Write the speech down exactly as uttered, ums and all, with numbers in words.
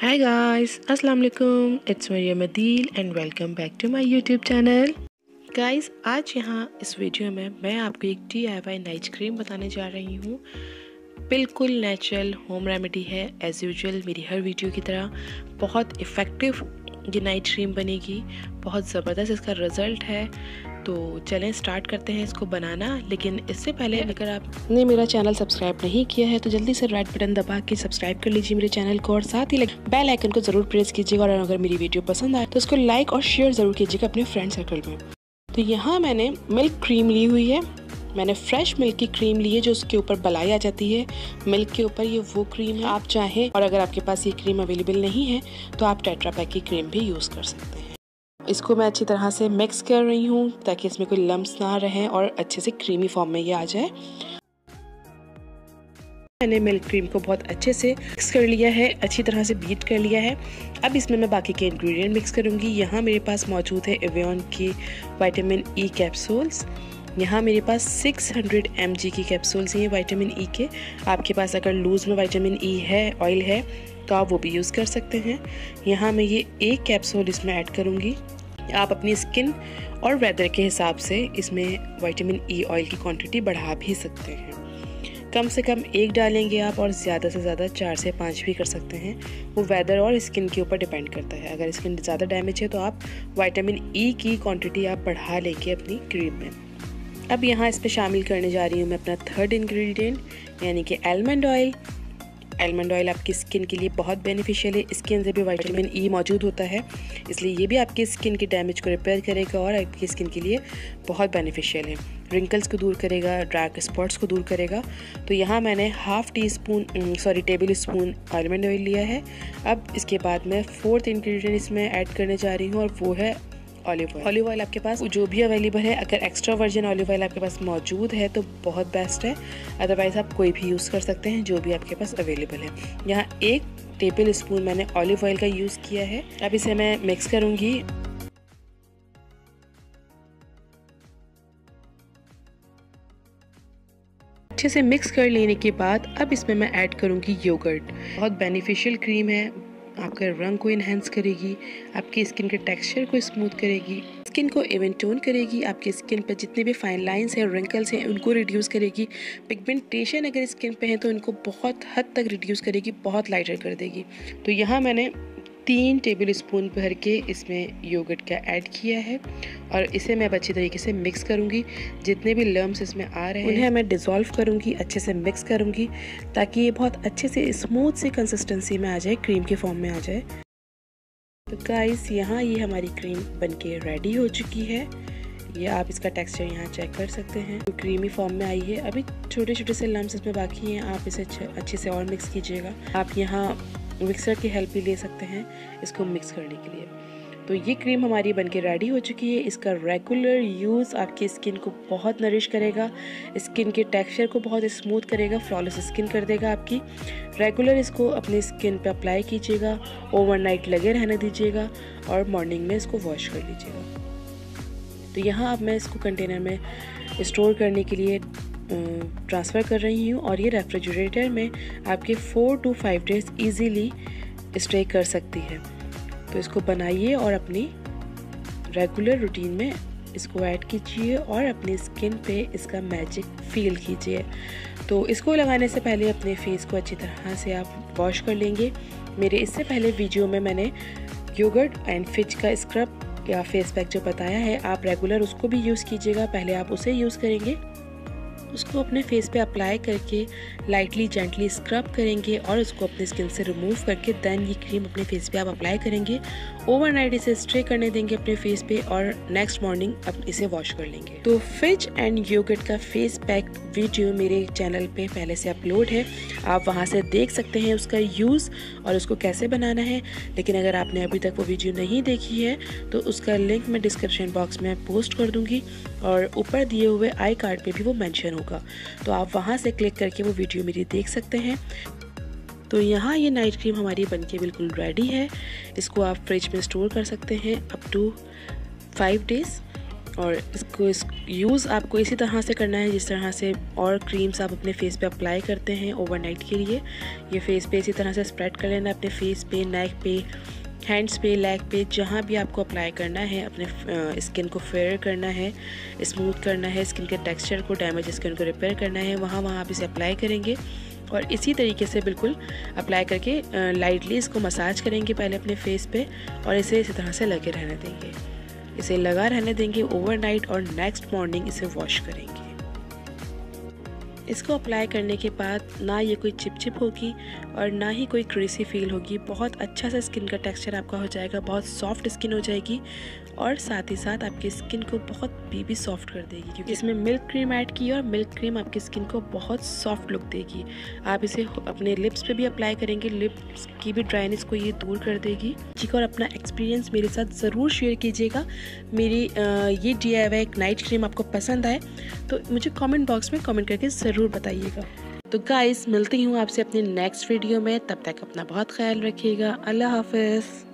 हाय guys, अस्सलाम वालेकुम। It's Maryam Adeel and welcome back to my YouTube channel. Guys, आज यहाँ इस वीडियो में मैं आपको एक D I Y night cream बताने जा रही हूँ। बिल्कुल नेचुरल होम रेमेडी है, एज़ यूजुअल मेरी हर वीडियो की तरह। बहुत इफ़ेक्टिव ये नाइट क्रीम बनेगी, बहुत ज़बरदस्त इसका रिज़ल्ट है। तो चलें स्टार्ट करते हैं इसको बनाना। लेकिन इससे पहले अगर आपने मेरा चैनल सब्सक्राइब नहीं किया है तो जल्दी से रेड बटन दबा के सब्सक्राइब कर लीजिए मेरे चैनल को, और साथ ही बेल आइकन को ज़रूर प्रेस कीजिएगा। और अगर मेरी वीडियो पसंद आए तो इसको लाइक और शेयर ज़रूर कीजिएगा अपने फ्रेंड सर्कल में। तो यहाँ मैंने मिल्क क्रीम ली हुई है, मैंने फ्रेश मिल्क की क्रीम ली है जो उसके ऊपर मलाई आ जाती है मिल्क के ऊपर। ये वो क्रीम है आप चाहें, और अगर आपके पास ये क्रीम अवेलेबल नहीं है तो आप टेट्रा पैक की क्रीम भी यूज़ कर सकते हैं। इसको मैं अच्छी तरह से मिक्स कर रही हूँ ताकि इसमें कोई लम्स ना रहें और अच्छे से क्रीमी फॉर्म में ये आ जाए। मैंने मिल्क क्रीम को बहुत अच्छे से मिक्स कर लिया है, अच्छी तरह से बीट कर लिया है। अब इसमें मैं बाकी के इंग्रेडिएंट मिक्स करूँगी। यहाँ मेरे पास मौजूद है एवियन की विटामिन ई कैप्सूल्स। यहाँ मेरे पास छह सौ एम जी की कैप्सूल्स हैं विटामिन ई के। आपके पास अगर लूज में विटामिन ई है, ऑयल है, तो आप वो भी यूज़ कर सकते हैं। यहाँ मैं ये एक कैप्सूल इसमें ऐड करूँगी। आप अपनी स्किन और वेदर के हिसाब से इसमें विटामिन ई ऑयल की क्वांटिटी बढ़ा भी सकते हैं। कम से कम एक डालेंगे आप, और ज़्यादा से ज़्यादा चार से पाँच भी कर सकते हैं। वो वेदर और स्किन के ऊपर डिपेंड करता है। अगर स्किन ज़्यादा डैमेज है तो आप विटामिन ई की क्वांटिटी आप बढ़ा लेंगे अपनी क्रीम में। अब यहाँ इस पर शामिल करने जा रही हूँ मैं अपना थर्ड इंग्रेडिएंट, यानी कि आलमंड ऑयल। आलमंड ऑयल आपकी स्किन के लिए बहुत बेनिफिशियल है। इसके अंदर भी विटामिन ई मौजूद होता है, इसलिए ये भी आपकी स्किन के डैमेज को रिपेयर करेगा और आपकी स्किन के लिए बहुत बेनिफिशियल है। रिंकल्स को दूर करेगा, डार्क स्पॉट्स को दूर करेगा। तो यहाँ मैंने half teaspoon sorry tablespoon almond oil लिया है। अब इसके बाद मैं फोर्थ इंग्रेडिएंट इसमें ऐड करने जा रही हूँ, और वो है ऑलिव ऑयल। ऑलिव ऑयल आपके पास जो भी अवेलेबल है, अगर एक्स्ट्रा वर्जिन ऑलिव ऑयल आपके पास मौजूद है तो बहुत बेस्ट है। अदरवाइज़ आप कोई भी यूज़ कर सकते हैं जो भी आपके पास अवेलेबल है। यहाँ एक टेबल स्पून मैंने ऑलिव ऑयल का यूज़ किया है। अब इसे मैं मिक्स करूँगी। अच्छे से मिक्स कर लेने के बाद अब इसमें मैं ऐड करूँगी योगर्ट। बहुत बेनिफिशियल क्रीम है, आपका रंग को इन्हेंस करेगी, आपकी स्किन के टेक्सचर को स्मूथ करेगी, स्किन को इवन टोन करेगी, आपकी स्किन पर जितने भी फाइन लाइंस हैं, रिंकल्स हैं, उनको रिड्यूस करेगी। पिगमेंटेशन अगर स्किन पे है तो इनको बहुत हद तक रिड्यूस करेगी, बहुत लाइटर कर देगी। तो यहाँ मैंने तीन टेबल स्पून भर के इसमें योगर्ट का ऐड किया है, और इसे मैं अच्छी तरीके से मिक्स करूँगी। जितने भी लम्स इसमें आ रहे हैं उन्हें मैं डिज़ोल्व करूँगी, अच्छे से मिक्स करूँगी ताकि ये बहुत अच्छे से स्मूथ सी कंसिस्टेंसी में आ जाए, क्रीम के फॉर्म में आ जाए। तो गाइस, यहाँ ये हमारी क्रीम बनके रेडी हो चुकी है। ये आप इसका टेक्सचर यहाँ चेक कर सकते हैं, तो क्रीमी फॉर्म में आई है। अभी छोटे छोटे से लम्स इसमें बाकी हैं, आप इसे अच्छे से और मिक्स कीजिएगा। आप यहाँ मिक्सर की हेल्प भी ले सकते हैं इसको मिक्स करने के लिए। तो ये क्रीम हमारी बनके रेडी हो चुकी है। इसका रेगुलर यूज़ आपकी स्किन को बहुत नरिश करेगा, स्किन के टेक्सचर को बहुत स्मूथ करेगा, फ्लॉलेस स्किन कर देगा आपकी। रेगुलर इसको अपनी स्किन पे अप्लाई कीजिएगा, ओवरनाइट लगे रहने दीजिएगा, और मॉर्निंग में इसको वॉश कर लीजिएगा। तो यहाँ अब मैं इसको कंटेनर में स्टोर करने के लिए ट्रांसफ़र कर रही हूँ, और ये रेफ्रिजरेटर में आपके four to five days easily stay कर सकती है। तो इसको बनाइए और अपनी रेगुलर रूटीन में इसको ऐड कीजिए, और अपनी स्किन पे इसका मैजिक फील कीजिए। तो इसको लगाने से पहले अपने फेस को अच्छी तरह से आप वॉश कर लेंगे। मेरे इससे पहले वीडियो में मैंने योगर्ट एंड फिच का स्क्रब या फेस पैक जो बताया है, आप रेगुलर उसको भी यूज़ कीजिएगा। पहले आप उसे यूज़ करेंगे, उसको अपने फेस पे अप्लाई करके लाइटली जेंटली स्क्रब करेंगे, और उसको अपने स्किन से रिमूव करके देन ये क्रीम अपने फेस पे आप अप्लाई करेंगे। ओवरनाइट इसे स्ट्रे करने देंगे अपने फेस पे, और नेक्स्ट मॉर्निंग अब इसे वॉश कर लेंगे। तो फिच एंड योगर्ट का फेस पैक वीडियो मेरे चैनल पे पहले से अपलोड है, आप वहाँ से देख सकते हैं उसका यूज़ और उसको कैसे बनाना है। लेकिन अगर आपने अभी तक वो वीडियो नहीं देखी है तो उसका लिंक मैं डिस्क्रिप्शन बॉक्स में पोस्ट कर दूँगी, और ऊपर दिए हुए आई कार्ड पर भी वो मैंशन होगा। तो आप वहाँ से क्लिक करके वो वीडियो मेरी देख सकते हैं। तो यहाँ ये नाइट क्रीम हमारी बनके बिल्कुल रेडी है। इसको आप फ्रिज में स्टोर कर सकते हैं अप टू फाइव डेज़, और इसको इस यूज़ आपको इसी तरह से करना है जिस तरह से और क्रीम्स आप अपने फेस पे अप्लाई करते हैं ओवरनाइट के लिए। ये फेस पे इसी तरह से स्प्रेड कर लेना अपने फेस पे, नेक पे, हैंड्स पे, लेग पे, जहाँ भी आपको अप्लाई करना है। अपने स्किन को फेयर करना है, स्मूथ करना है, स्किन के टेक्सचर को, डैमेज स्किन को रिपेयर करना है, वहाँ वहाँ आप इसे अप्लाई करेंगे। और इसी तरीके से बिल्कुल अप्लाई करके लाइटली इसको मसाज करेंगे पहले अपने फेस पे और इसे इसी तरह से लगे रहने देंगे। इसे लगा रहने देंगे ओवरनाइट और नेक्स्ट मॉर्निंग इसे वॉश करेंगे। इसको अप्लाई करने के बाद ना ये कोई चिपचिप होगी और ना ही कोई क्रीसी फील होगी। बहुत अच्छा सा स्किन का टेक्सचर आपका हो जाएगा, बहुत सॉफ्ट स्किन हो जाएगी और साथ ही साथ आपकी स्किन को बहुत बेबी सॉफ्ट कर देगी क्योंकि इसमें मिल्क क्रीम ऐड की और मिल्क क्रीम आपकी स्किन को बहुत सॉफ्ट लुक देगी। आप इसे अपने लिप्स पे भी अप्लाई करेंगे, लिप्स की भी ड्राइनेस को ये दूर कर देगी। ठीक, और अपना एक्सपीरियंस मेरे साथ ज़रूर शेयर कीजिएगा। मेरी ये D I Y night cream आपको पसंद आए तो मुझे कॉमेंट बॉक्स में कॉमेंट करके ज़रूर बताइएगा। तो गाइस, मिलती हूँ आपसे अपने नेक्स्ट वीडियो में। तब तक अपना बहुत ख्याल रखिएगा। अल्लाह हाफिज़।